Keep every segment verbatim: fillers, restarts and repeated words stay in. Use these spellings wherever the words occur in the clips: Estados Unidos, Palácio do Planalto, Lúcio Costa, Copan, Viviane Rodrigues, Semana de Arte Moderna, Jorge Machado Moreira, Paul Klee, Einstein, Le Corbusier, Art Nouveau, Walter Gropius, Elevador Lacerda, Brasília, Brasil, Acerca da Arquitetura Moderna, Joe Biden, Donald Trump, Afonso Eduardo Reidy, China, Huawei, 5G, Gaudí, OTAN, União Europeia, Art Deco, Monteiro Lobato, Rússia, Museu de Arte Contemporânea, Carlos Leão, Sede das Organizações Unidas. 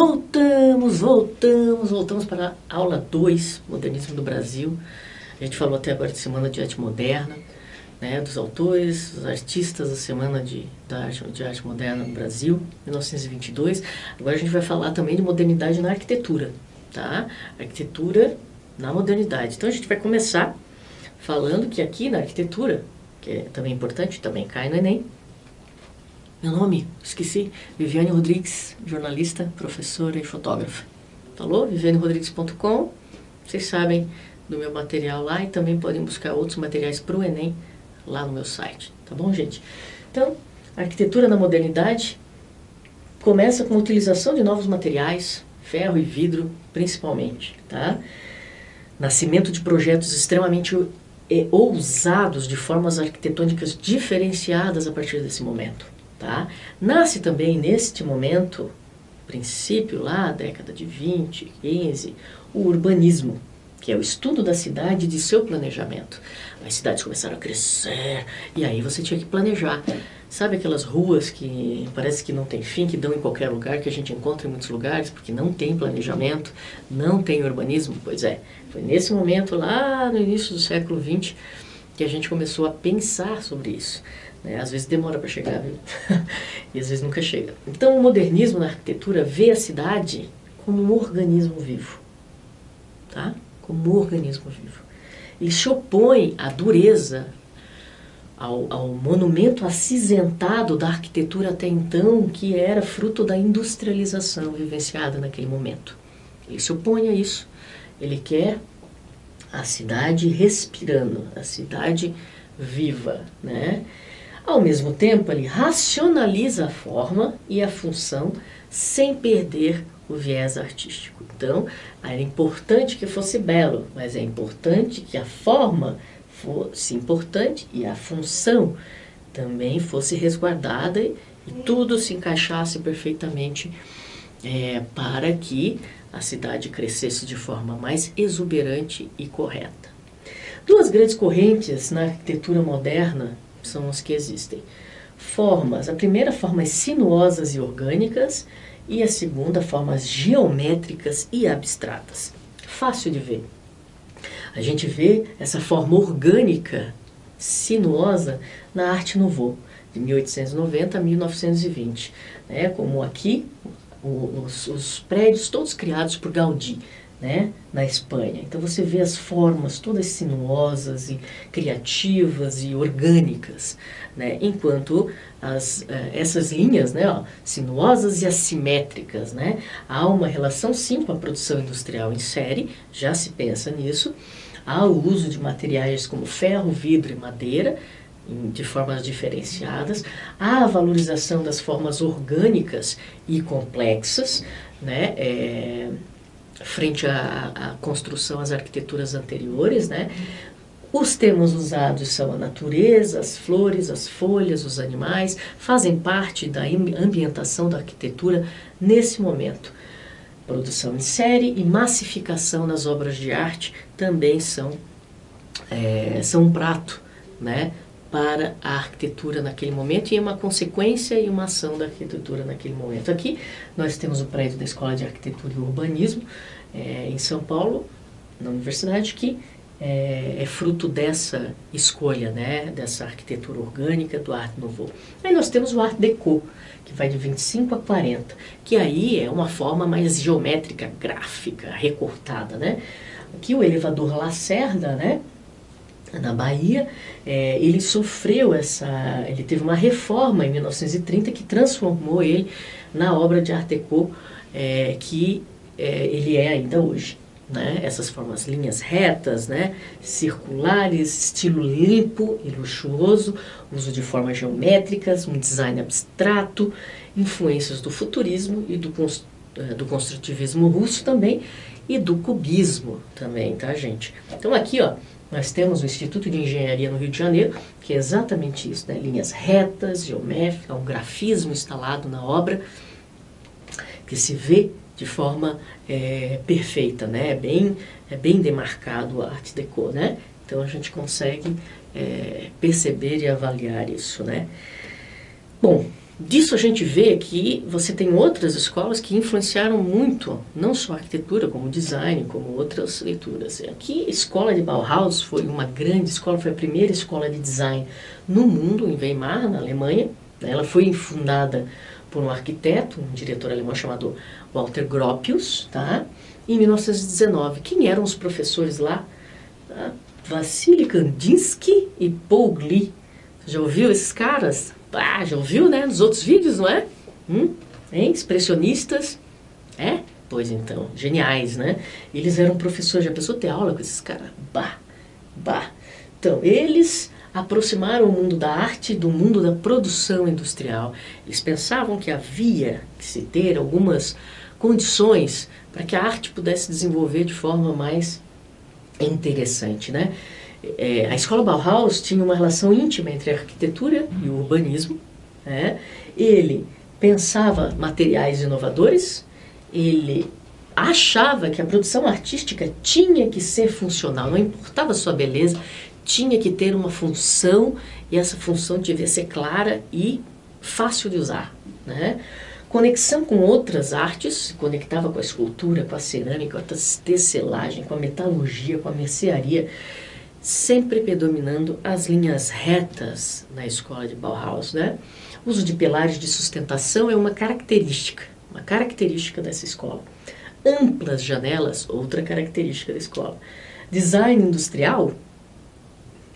Voltamos, voltamos, voltamos para a aula dois, Modernismo do Brasil. A gente falou até agora de Semana de Arte Moderna, né, dos autores, dos artistas da Semana de, da arte, de Arte Moderna no Brasil, mil novecentos e vinte e dois. Agora a gente vai falar também de modernidade na arquitetura, tá? Arquitetura na modernidade. Então a gente vai começar falando que aqui na arquitetura, que é também importante, também cai no Enem, meu nome, esqueci, Viviane Rodrigues, jornalista, professora e fotógrafa. Falou? viviane rodrigues ponto com. Vocês sabem do meu material lá e também podem buscar outros materiais para o Enem lá no meu site. Tá bom, gente? Então, a arquitetura na modernidade começa com a utilização de novos materiais, ferro e vidro, principalmente, tá? Nascimento de projetos extremamente ousados de formas arquitetônicas diferenciadas a partir desse momento. Tá? Nasce também, neste momento, princípio lá, década de vinte, quinze, o urbanismo, que é o estudo da cidade e de seu planejamento. As cidades começaram a crescer, e aí você tinha que planejar. Sabe aquelas ruas que parece que não tem fim, que dão em qualquer lugar, que a gente encontra em muitos lugares, porque não tem planejamento, não tem urbanismo? Pois é, foi nesse momento, lá no início do século vinte, que a gente começou a pensar sobre isso. Né? Às vezes demora para chegar, viu? E às vezes nunca chega. Então, o modernismo na arquitetura vê a cidade como um organismo vivo, tá? Como um organismo vivo. Ele se opõe à dureza, ao, ao monumento acinzentado da arquitetura até então, que era fruto da industrialização vivenciada naquele momento. Ele se opõe a isso. Ele quer a cidade respirando, a cidade viva, né? Ao mesmo tempo, ele racionaliza a forma e a função sem perder o viés artístico. Então, era importante que fosse belo, mas é importante que a forma fosse importante e a função também fosse resguardada e tudo se encaixasse perfeitamente, é, para que a cidade crescesse de forma mais exuberante e correta. Duas grandes correntes na arquitetura moderna são as que existem. Formas, a primeira, formas sinuosas e orgânicas, e a segunda, formas geométricas e abstratas. Fácil de ver. A gente vê essa forma orgânica, sinuosa, na Art Nouveau, de mil oitocentos e noventa a mil novecentos e vinte, né? Como aqui, os, os prédios todos criados por Gaudí, né, na Espanha. Então você vê as formas todas sinuosas e criativas e orgânicas, né, enquanto as, essas linhas, né, ó, sinuosas e assimétricas, né, há uma relação sim com a produção industrial em série, já se pensa nisso, há o uso de materiais como ferro, vidro e madeira, de formas diferenciadas, há a valorização das formas orgânicas e complexas, né, é, frente à, à construção, às arquiteturas anteriores, né? Os temas usados são a natureza, as flores, as folhas, os animais, fazem parte da ambientação da arquitetura nesse momento. Produção em série e massificação nas obras de arte também são, é, são um prato, né, para a arquitetura naquele momento, e é uma consequência e uma ação da arquitetura naquele momento. Aqui nós temos o prédio da Escola de Arquitetura e Urbanismo, é, em São Paulo, na universidade, que é, é fruto dessa escolha, né, dessa arquitetura orgânica do Art Nouveau. Aí nós temos o Art Deco, que vai de vinte e cinco a quarenta, que aí é uma forma mais geométrica, gráfica, recortada, né? Aqui o Elevador Lacerda, né, na Bahia, é, ele sofreu essa, ele teve uma reforma em mil novecentos e trinta que transformou ele na obra de Art Deco, é, que é, ele é ainda hoje, né? Essas formas, linhas retas, né, circulares, estilo limpo e luxuoso, uso de formas geométricas, um design abstrato, influências do futurismo e do, const, do construtivismo russo também, e do cubismo também, tá, gente? Então aqui, ó, nós temos o Instituto de Engenharia no Rio de Janeiro, que é exatamente isso, né? Linhas retas, geométricas, um grafismo instalado na obra, que se vê de forma é, perfeita, né? É bem, é bem demarcado a Art Deco, né? Então a gente consegue é, perceber e avaliar isso, né? Bom, Disso a gente vê que você tem outras escolas que influenciaram muito, não só a arquitetura, como o design, como outras leituras. Aqui, a Escola de Bauhaus foi uma grande escola, foi a primeira escola de design no mundo, em Weimar, na Alemanha. Ela foi fundada por um arquiteto, um diretor alemão chamado Walter Gropius, tá? Em mil novecentos e dezenove. Quem eram os professores lá? Tá? Wassily Kandinsky e Paul Klee. Já ouviu esses caras? Ah, já ouviu, né? Nos outros vídeos, não é? Hum? Hein? Expressionistas? É? Pois então, geniais, né? Eles eram professores, já pensou ter aula com esses caras? Bah, bah. Então, eles aproximaram o mundo da arte do mundo da produção industrial. Eles pensavam que havia que se ter algumas condições para que a arte pudesse desenvolver de forma mais interessante, né? É, a escola Bauhaus tinha uma relação íntima entre a arquitetura e o urbanismo, né? Ele pensava materiais inovadores, ele achava que a produção artística tinha que ser funcional, não importava a sua beleza, tinha que ter uma função e essa função devia ser clara e fácil de usar, né? Conexão com outras artes, se conectava com a escultura, com a cerâmica, com a tecelagem, com a metalurgia, com a mercearia, sempre predominando as linhas retas na escola de Bauhaus, né? O uso de pilares de sustentação é uma característica, uma característica dessa escola. Amplas janelas, outra característica da escola. Design industrial,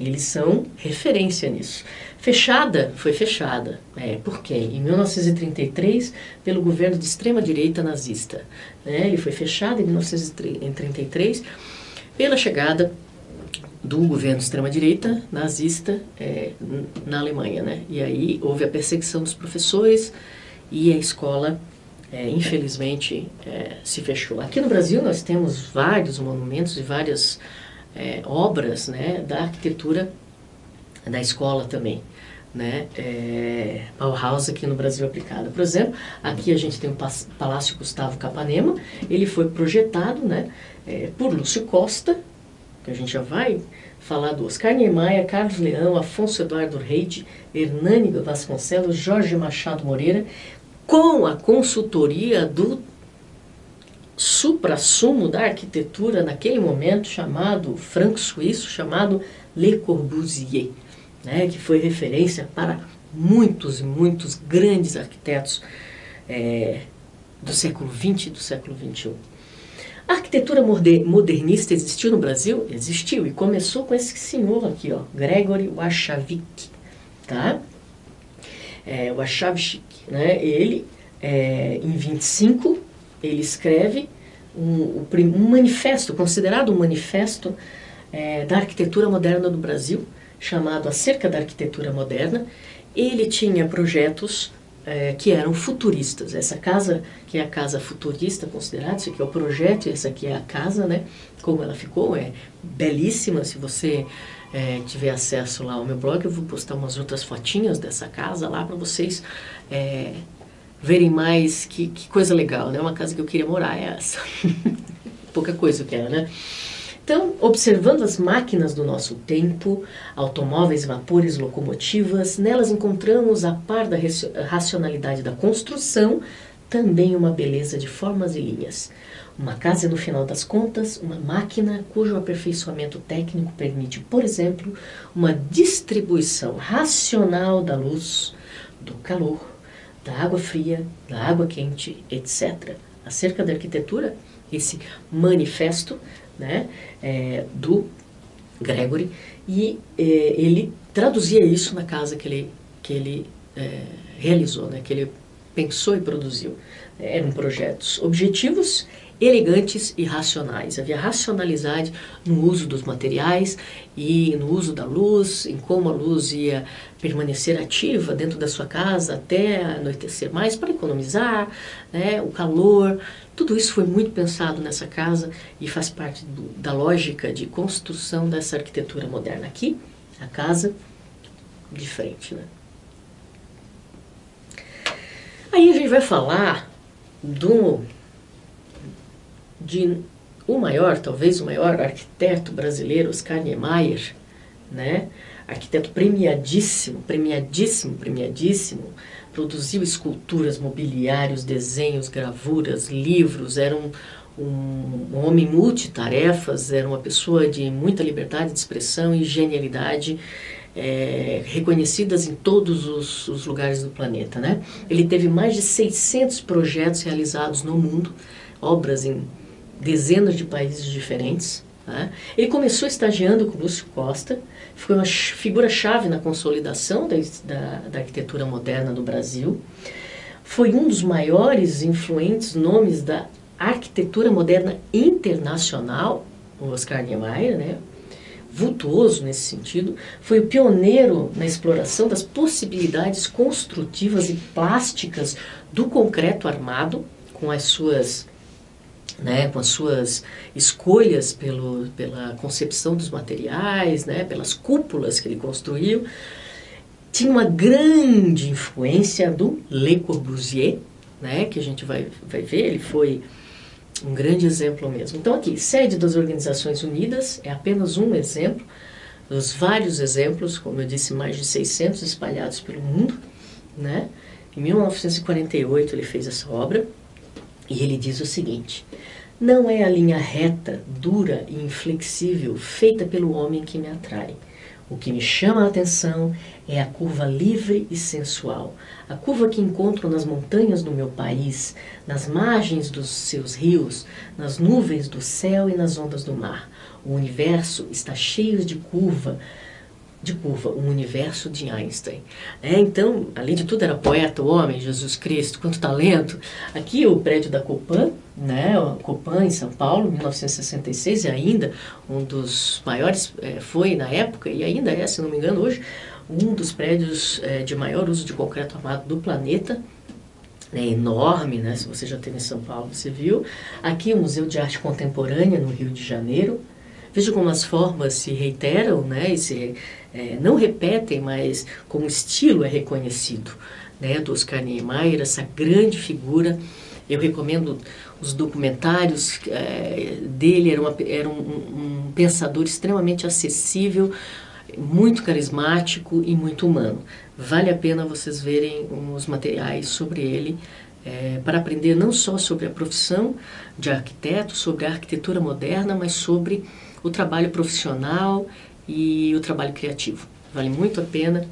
eles são referência nisso. Fechada, foi fechada. É, por quê? Em mil novecentos e trinta e três, pelo governo de extrema-direita nazista. Né? Ele foi fechado em mil novecentos e trinta e três pela chegada do governo de extrema-direita nazista é, na Alemanha. Né? E aí houve a perseguição dos professores e a escola, é, infelizmente, é, se fechou. Aqui no Brasil nós temos vários monumentos e várias É, obras, né, da arquitetura da escola também, né, é, Bauhaus aqui no Brasil aplicada. Por exemplo, aqui a gente tem o Palácio Gustavo Capanema, ele foi projetado, né, é, por Lúcio Costa, que a gente já vai falar do Oscar Niemeyer, Carlos Leão, Afonso Eduardo Reidy, Hernani Vasconcelos, Jorge Machado Moreira, com a consultoria do supra-sumo da arquitetura naquele momento, chamado franco-suíço, chamado Le Corbusier, né, que foi referência para muitos e muitos grandes arquitetos é, do século vinte e do século vinte e um. A arquitetura modernista existiu no Brasil? Existiu, e começou com esse senhor aqui, ó, Gregori Warchavchik, tá? É, Warchavchik, né? Ele, é, em vinte e cinco, ele escreve um, um manifesto, considerado um manifesto é, da arquitetura moderna do Brasil, chamado Acerca da Arquitetura Moderna. Ele tinha projetos é, que eram futuristas. Essa casa, que é a casa futurista considerada, isso aqui é o projeto, essa aqui é a casa, né? Como ela ficou, é belíssima. Se você é, tiver acesso lá ao meu blog, eu vou postar umas outras fotinhas dessa casa lá para vocês É, verem mais, que, que coisa legal, né? Uma casa que eu queria morar é essa. Pouca coisa eu quero, né? Então, observando as máquinas do nosso tempo, automóveis, vapores, locomotivas, nelas encontramos, a par da racionalidade da construção, também uma beleza de formas e linhas. Uma casa é, no final das contas, uma máquina cujo aperfeiçoamento técnico permite, por exemplo, uma distribuição racional da luz, do calor, da água fria, da água quente, etcétera. Acerca da arquitetura, esse manifesto, né, é, do Gregori, e é, ele traduzia isso na casa que ele, que ele é, realizou, né, que ele pensou e produziu. Eram projetos objetivos, elegantes e racionais. Havia racionalidade no uso dos materiais e no uso da luz, em como a luz ia permanecer ativa dentro da sua casa até anoitecer mais, para economizar, né, o calor. Tudo isso foi muito pensado nessa casa e faz parte do, da lógica de construção dessa arquitetura moderna. Aqui, a casa de frente, né? Aí a gente vai falar do... de o maior, talvez o maior arquiteto brasileiro, Oscar Niemeyer, né? Arquiteto premiadíssimo, premiadíssimo, premiadíssimo, Produziu esculturas, mobiliários, desenhos, gravuras, livros. Era um, um, um homem multitarefas, era uma pessoa de muita liberdade de expressão e genialidade, é, reconhecidas em todos os, os lugares do planeta, né? Ele teve mais de seiscentos projetos realizados no mundo, obras em dezenas de países diferentes. Né? Ele começou estagiando com Lúcio Costa, foi uma figura-chave na consolidação da, da, da arquitetura moderna do Brasil, foi um dos maiores influentes nomes da arquitetura moderna internacional, o Oscar Niemeyer, né? Vultuoso nesse sentido, foi o pioneiro na exploração das possibilidades construtivas e plásticas do concreto armado, com as suas... Né, com as suas escolhas pelo, pela concepção dos materiais, né, pelas cúpulas que ele construiu. Tinha uma grande influência do Le Corbusier, né, que a gente vai, vai ver, ele foi um grande exemplo mesmo. Então aqui, Sede das Organizações Unidas é apenas um exemplo, dos vários exemplos, como eu disse, mais de seiscentos espalhados pelo mundo. Né? Em mil novecentos e quarenta e oito ele fez essa obra. E ele diz o seguinte: não é a linha reta, dura e inflexível feita pelo homem que me atrai. O que me chama a atenção é a curva livre e sensual, a curva que encontro nas montanhas do meu país, nas margens dos seus rios, nas nuvens do céu e nas ondas do mar. O universo está cheio de curva, de curva, um universo de Einstein. É, então, além de tudo, era poeta, o homem, Jesus Cristo, quanto talento. Aqui o prédio da Copan, né, Copan em São Paulo, mil novecentos e sessenta e seis, e ainda um dos maiores, é, foi na época, e ainda é, se não me engano, hoje, um dos prédios é, de maior uso de concreto armado do planeta. É enorme, né, se você já esteve em São Paulo, você viu. Aqui o Museu de Arte Contemporânea, no Rio de Janeiro. Veja como as formas se reiteram, né, e se, é, não repetem, mas como estilo é reconhecido, né, do Oscar Niemeyer, essa grande figura. Eu recomendo os documentários é, dele, era, uma, era um, um pensador extremamente acessível, muito carismático e muito humano. Vale a pena vocês verem os materiais sobre ele, É, para aprender não só sobre a profissão de arquiteto, sobre a arquitetura moderna, mas sobre o trabalho profissional e o trabalho criativo. Vale muito a pena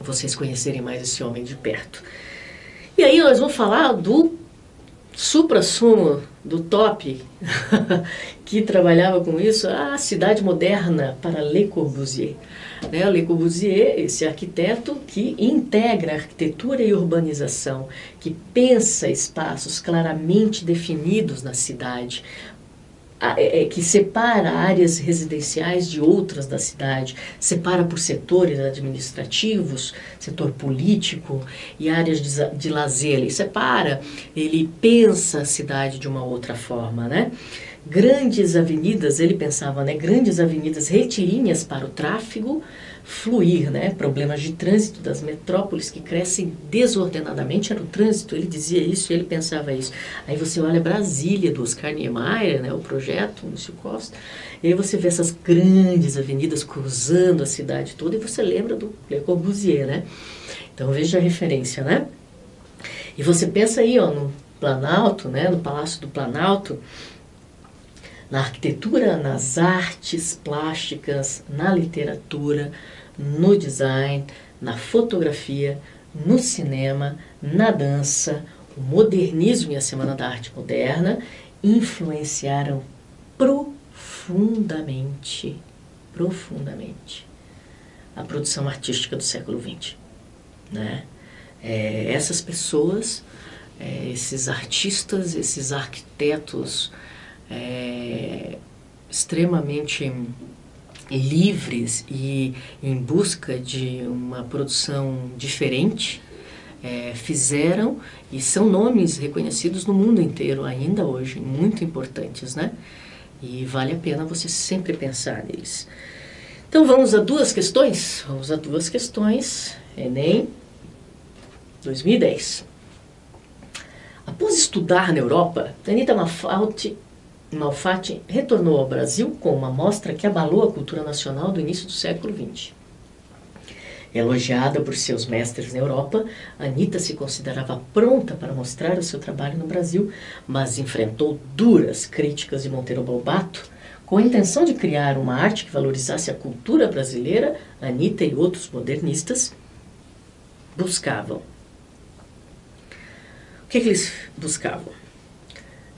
vocês conhecerem mais esse homem de perto. E aí nós vamos falar do supra-sumo, do top, que trabalhava com isso, a cidade moderna para Le Corbusier. Né? Le Corbusier, esse arquiteto que integra arquitetura e urbanização, que pensa espaços claramente definidos na cidade, que separa áreas residenciais de outras da cidade, separa por setores administrativos, setor político e áreas de, de lazer. Ele separa, ele pensa a cidade de uma outra forma, né? Grandes avenidas, ele pensava, né? Grandes avenidas retilíneas para o tráfego fluir, né? Problemas de trânsito das metrópoles que crescem desordenadamente, era o trânsito, ele dizia isso, ele pensava isso. Aí você olha Brasília, do Oscar Niemeyer, né? O projeto, o Lúcio Costa, e aí você vê essas grandes avenidas cruzando a cidade toda e você lembra do Le Corbusier, né? Então veja a referência, né? E você pensa aí, ó, no Planalto, né? No Palácio do Planalto, na arquitetura, nas artes plásticas, na literatura, no design, na fotografia, no cinema, na dança, o modernismo e a Semana da Arte Moderna influenciaram profundamente, profundamente a produção artística do século vinte. Né? É, essas pessoas, é, esses artistas, esses arquitetos, É, extremamente livres e em busca de uma produção diferente, é, fizeram e são nomes reconhecidos no mundo inteiro ainda hoje, muito importantes, né? E vale a pena você sempre pensar neles. Então vamos a duas questões, vamos a duas questões, Enem dois mil e dez. Após estudar na Europa, Anita Malfatti Malfatti retornou ao Brasil com uma mostra que abalou a cultura nacional do início do século vinte. Elogiada por seus mestres na Europa, Anita se considerava pronta para mostrar o seu trabalho no Brasil, mas enfrentou duras críticas de Monteiro Lobato. Com a intenção de criar uma arte que valorizasse a cultura brasileira, Anita e outros modernistas buscavam. O que, que eles buscavam?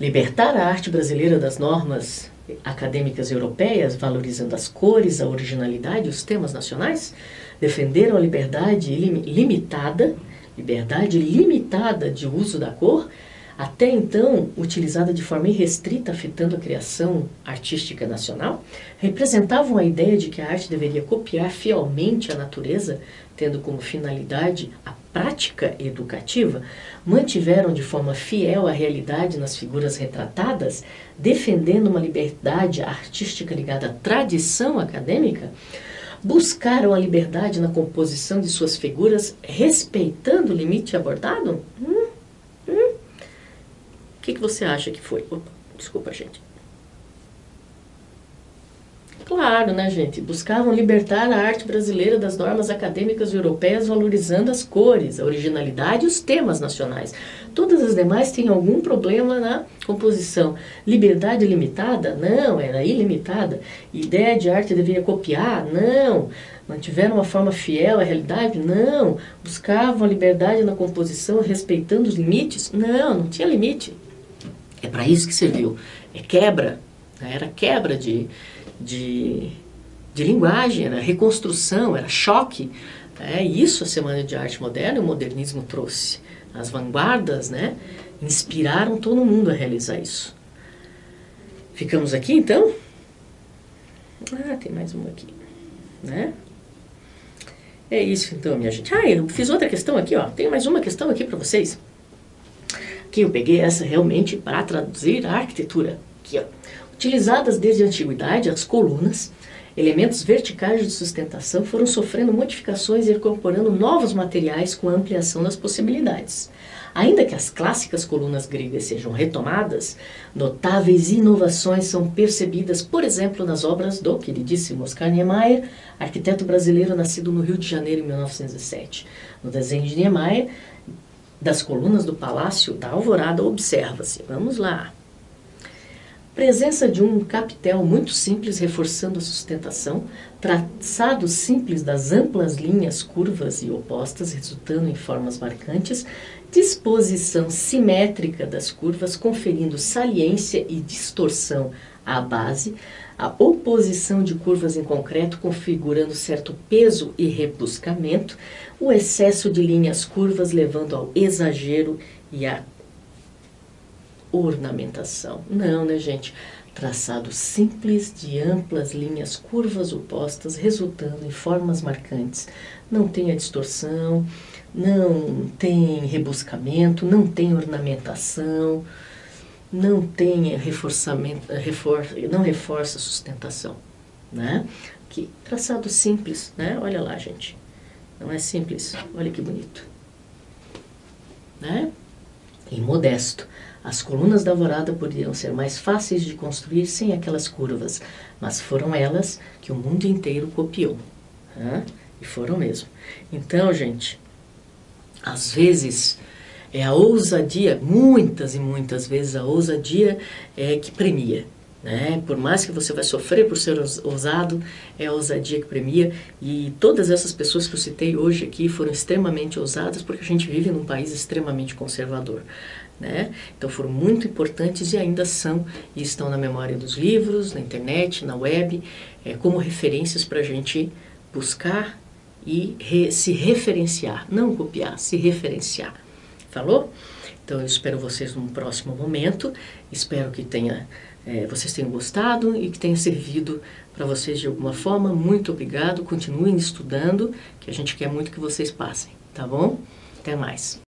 Libertar a arte brasileira das normas acadêmicas europeias, valorizando as cores, a originalidade e os temas nacionais. Defenderam a liberdade limitada, liberdade limitada de uso da cor, até então utilizada de forma irrestrita, afetando a criação artística nacional. Representavam a ideia de que a arte deveria copiar fielmente a natureza, tendo como finalidade a prática educativa. Mantiveram de forma fiel a realidade nas figuras retratadas, defendendo uma liberdade artística ligada à tradição acadêmica. Buscaram a liberdade na composição de suas figuras, respeitando o limite abordado? Hum, hum. O que, que você acha que foi? Opa, desculpa, gente. Claro, né, gente? Buscavam libertar a arte brasileira das normas acadêmicas europeias, valorizando as cores, a originalidade e os temas nacionais. Todas as demais têm algum problema na composição. Liberdade limitada? Não, era ilimitada. Ideia de arte deveria copiar? Não. Mantiveram uma forma fiel à realidade? Não. Buscavam a liberdade na composição, respeitando os limites? Não, não tinha limite. É para isso que serviu. É quebra. Era quebra de... De, de linguagem, era reconstrução, era choque. É isso a Semana de Arte Moderna e o modernismo trouxe. As vanguardas, né, inspiraram todo mundo a realizar isso. Ficamos aqui, então? Ah, tem mais uma aqui. Né? É isso, então, minha gente. Ah, eu fiz outra questão aqui, ó. Tem mais uma questão aqui para vocês. Aqui eu peguei essa realmente para traduzir a arquitetura. Aqui, ó. Utilizadas desde a antiguidade, as colunas, elementos verticais de sustentação, foram sofrendo modificações e incorporando novos materiais com a ampliação das possibilidades. Ainda que as clássicas colunas gregas sejam retomadas, notáveis inovações são percebidas, por exemplo, nas obras do queridíssimo Oscar Niemeyer, arquiteto brasileiro nascido no Rio de Janeiro em mil novecentos e sete. No desenho de Niemeyer, das colunas do Palácio da Alvorada, observa-se. Vamos lá. Presença de um capitel muito simples reforçando a sustentação, traçado simples das amplas linhas curvas e opostas resultando em formas marcantes, disposição simétrica das curvas conferindo saliência e distorção à base, a oposição de curvas em concreto configurando certo peso e rebuscamento, o excesso de linhas curvas levando ao exagero e à ornamentação. Não, né, gente? Traçado simples de amplas linhas curvas opostas, resultando em formas marcantes. Não tem a distorção, não tem rebuscamento, não tem ornamentação, não tem reforçamento, refor, não reforça a sustentação, né? Que traçado simples, né? Olha lá, gente. Não é simples. Olha que bonito, né? E modesto. As colunas da Alvorada poderiam ser mais fáceis de construir sem aquelas curvas, mas foram elas que o mundo inteiro copiou. Né? E foram mesmo. Então, gente, às vezes é a ousadia, muitas e muitas vezes a ousadia é que premia. Né? Por mais que você vai sofrer por ser ousado, é a ousadia que premia. E todas essas pessoas que eu citei hoje aqui foram extremamente ousadas, porque a gente vive num país extremamente conservador. Né? Então foram muito importantes e ainda são, e estão na memória dos livros, na internet, na web, é, como referências para a gente buscar e re, se referenciar, não copiar, se referenciar. Falou? Então eu espero vocês num próximo momento, espero que tenha, é, vocês tenham gostado e que tenha servido para vocês de alguma forma. Muito obrigado, continuem estudando, que a gente quer muito que vocês passem, tá bom? Até mais!